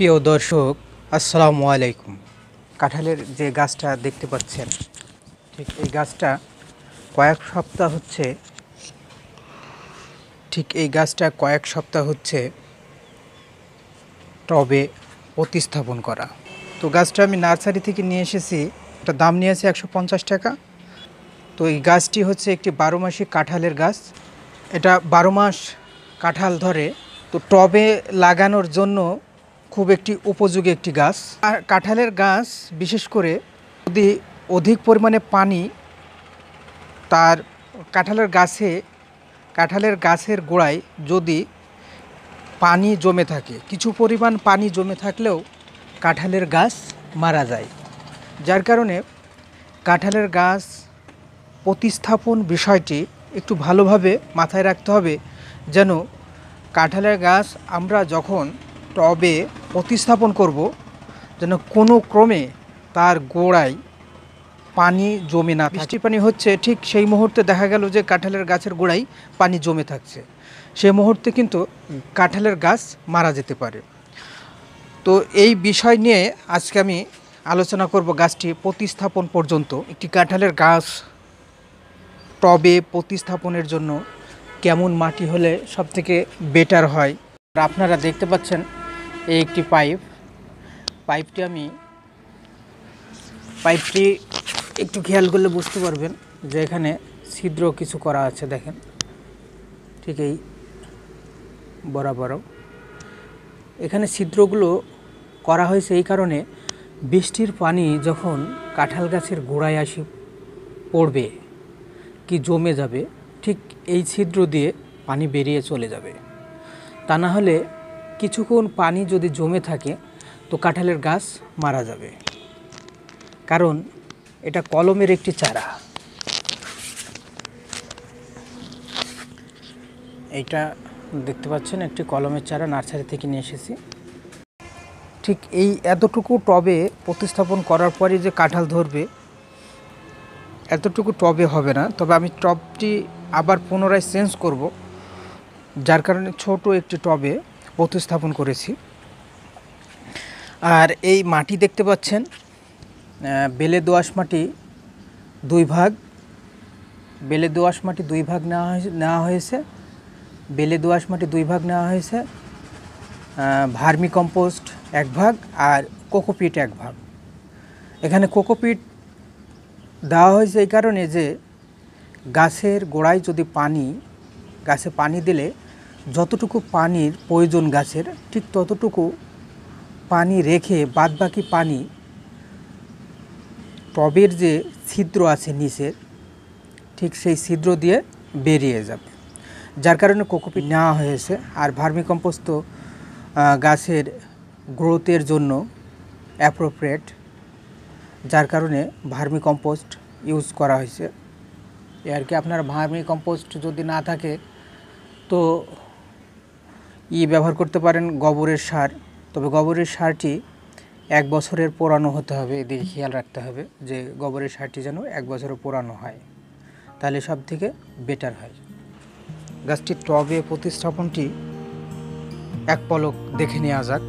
প্রিয় দর্শক আসসালামু আলাইকুম। কাঁঠালের যে গাছটা দেখতে পাচ্ছেন, ঠিক এই গাছটা কয়েক সপ্তাহ হচ্ছে টবে প্রতিস্থাপন করা। তো গাছটা আমি নার্সারি থেকে নিয়ে এসেছি, একটা দাম নিয়েছে 150 টাকা। তো এই গাছটি হচ্ছে একটি 12 মাসি কাঁঠালের গাছ। এটা 12 মাস কাঁঠাল ধরে। তো টবে লাগানোর জন্য খুব একটি উপযোগী একটি গাছ। আর কাঁঠালের গাছ বিশেষ করে যদি অধিক পরিমাণে পানি তার কাঁঠালের গাছের গোড়ায় যদি পানি জমে থাকে, কিছু পরিমাণ পানি জমে থাকলেও কাঁঠালের গাছ মারা যায়। যার কারণে কাঁঠালের গাছ প্রতিস্থাপন বিষয়টি একটু ভালোভাবে মাথায় রাখতে হবে, যেন কাঁঠালের গাছ আমরা যখন টবে প্রতিস্থাপন করব যেন কোনো ক্রমে তার গোড়ায় পানি জমে না। বৃষ্টি পানি হচ্ছে, ঠিক সেই মুহূর্তে দেখা গেল যে কাঁঠালের গাছের গোড়ায় পানি জমে থাকছে, সেই মুহূর্তে কিন্তু কাঁঠালের গাছ মারা যেতে পারে। তো এই বিষয় নিয়ে আজকে আমি আলোচনা করব। গাছটি প্রতিস্থাপন পর্যন্ত একটি কাঁঠালের গাছ টবে প্রতিস্থাপনের জন্য কেমন মাটি হলে সবথেকে বেটার হয়। আপনারা দেখতে পাচ্ছেন এই একটি পাইপটি আমি একটু খেয়াল করলে বুঝতে পারবেন যে এখানে ছিদ্র কিছু করা আছে, দেখেন ঠিক এই বরাবর এখানে ছিদ্রগুলো করা হয়েছে এই কারণে, বৃষ্টির পানি যখন কাঁঠাল গাছের গোড়ায় আসি পড়বে কি জমে যাবে, ঠিক এই ছিদ্র দিয়ে পানি বেরিয়ে চলে যাবে। তা না হলে কিছুক্ষণ পানি যদি জমে থাকে তো কাঁঠালের গাছ মারা যাবে, কারণ এটা কলমের একটি চারা। এইটা দেখতে পাচ্ছেন একটি কলমের চারা, নার্সারি থেকে নিয়ে এসেছি। ঠিক এই এতটুকু টবে প্রতিস্থাপন করার পরে যে কাঁঠাল ধরবে এতটুকু টবে হবে না, তবে আমি টবটি আবার পুনরায় চেঞ্জ করব, যার কারণে ছোট একটি টবে প্রতিস্থাপন করেছি। আর এই মাটি দেখতে পাচ্ছেন বেলে দোআঁশ মাটি দুই ভাগ নেওয়া হয়েছে। বেলে দোআঁশ মাটি 2 ভাগ নেওয়া হয়েছে, ভার্মি কম্পোস্ট 1 ভাগ আর কোকোপিট 1 ভাগ। এখানে কোকোপিট দেওয়া হয়েছে এই কারণে যে গাছের গোড়ায় যদি গাছে পানি দিলে যতটুকু পানির প্রয়োজন গাছের ঠিক ততটুকু পানি রেখে বাদবাকি পানি টবের যে ছিদ্র আছে নিচের ঠিক সেই ছিদ্র দিয়ে বেরিয়ে যাবে, যার কারণে কোকোপিট নেওয়া হয়েছে। আর ভার্মি কম্পোস্ট তো গাছের গ্রোথের জন্য অ্যাপ্রোপ্রিয়েট, যার কারণে ভার্মি কম্পোস্ট ইউজ করা হয়েছে। আর কি আপনার ভার্মি কম্পোস্ট যদি না থাকে তো ব্যবহার করতে পারেন গোবরের সার, তবে গোবরের সারটি 1 বছরের পুরানো হতে হবে। এদিকে খেয়াল রাখতে হবে যে গোবরের সারটি যেন 1 বছরের পুরানো হয়, তাহলে সব থেকে বেটার হয়। গাছটির টবে প্রতিস্থাপনটি এক পলক দেখে নেওয়া যাক।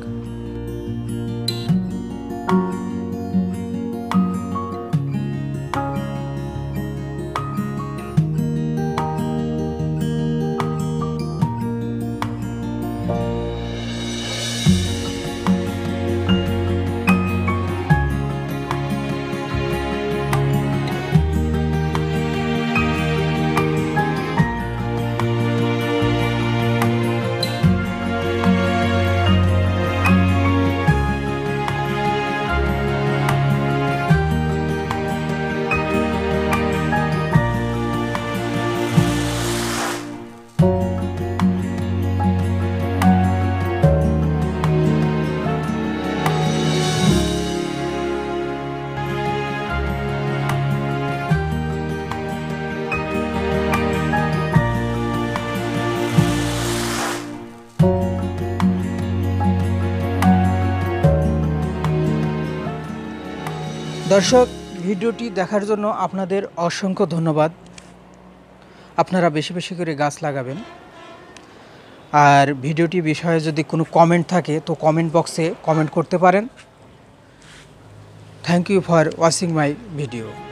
দর্শক, ভিডিওটি দেখার জন্য আপনাদের অসংখ্য ধন্যবাদ। আপনারা বেশি বেশি করে গাছ লাগাবেন। और भिडियोटी विषय यदि कोनो कमेंट थाके तो कमेंट बक्से कमेंट करते पारेन। Thank you for watching my video.